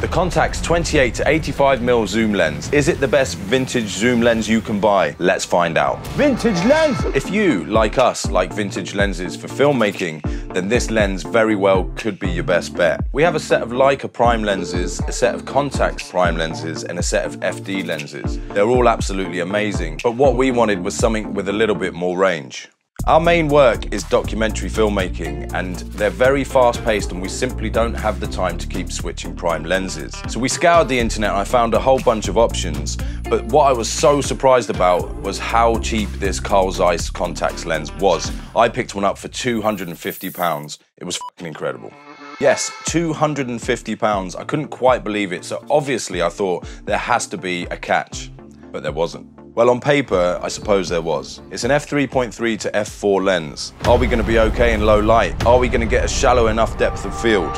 The Contax 28 to 85mm zoom lens. Is it the best vintage zoom lens you can buy? Let's find out. Vintage lens! If you, like us, like vintage lenses for filmmaking, then this lens very well could be your best bet. We have a set of Leica prime lenses, a set of Contax prime lenses, and a set of FD lenses. They're all absolutely amazing, but what we wanted was something with a little bit more range. Our main work is documentary filmmaking, and they're very fast-paced and we simply don't have the time to keep switching prime lenses. So we scoured the internet and I found a whole bunch of options, but what I was so surprised about was how cheap this Carl Zeiss Contax lens was. I picked one up for £250. It was fucking incredible. Yes, £250. I couldn't quite believe it, so obviously I thought there has to be a catch, but there wasn't. Well, on paper, I suppose there was. It's an f3.3 to f4 lens. Are we going to be okay in low light? Are we going to get a shallow enough depth of field?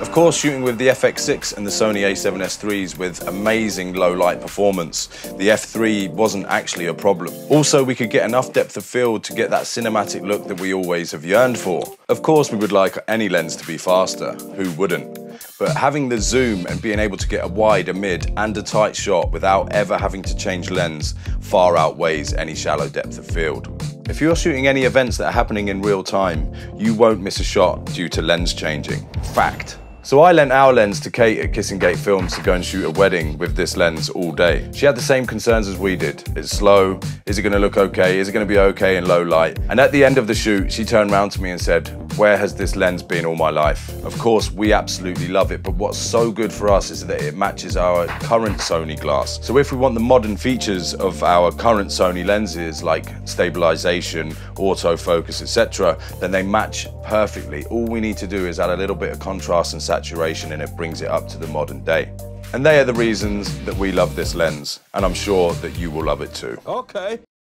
Of course, shooting with the FX6 and the Sony a7S3s with amazing low light performance, the f3 wasn't actually a problem. Also, we could get enough depth of field to get that cinematic look that we always have yearned for. Of course, we would like any lens to be faster. Who wouldn't? But having the zoom and being able to get a wide, a mid and a tight shot without ever having to change lens far outweighs any shallow depth of field. If you're shooting any events that are happening in real time, you won't miss a shot due to lens changing. Fact. So I lent our lens to Kate at Kissing Gate Films to go and shoot a wedding with this lens all day. She had the same concerns as we did. It's slow, is it gonna look okay, is it gonna be okay in low light? And at the end of the shoot, she turned around to me and said, "Where has this lens been all my life?" Of course, we absolutely love it, but what's so good for us is that it matches our current Sony glass. So if we want the modern features of our current Sony lenses, like stabilization, autofocus, etc., then they match perfectly. All we need to do is add a little bit of contrast and saturation and it brings it up to the modern day. And they are the reasons that we love this lens, and I'm sure that you will love it too. Okay.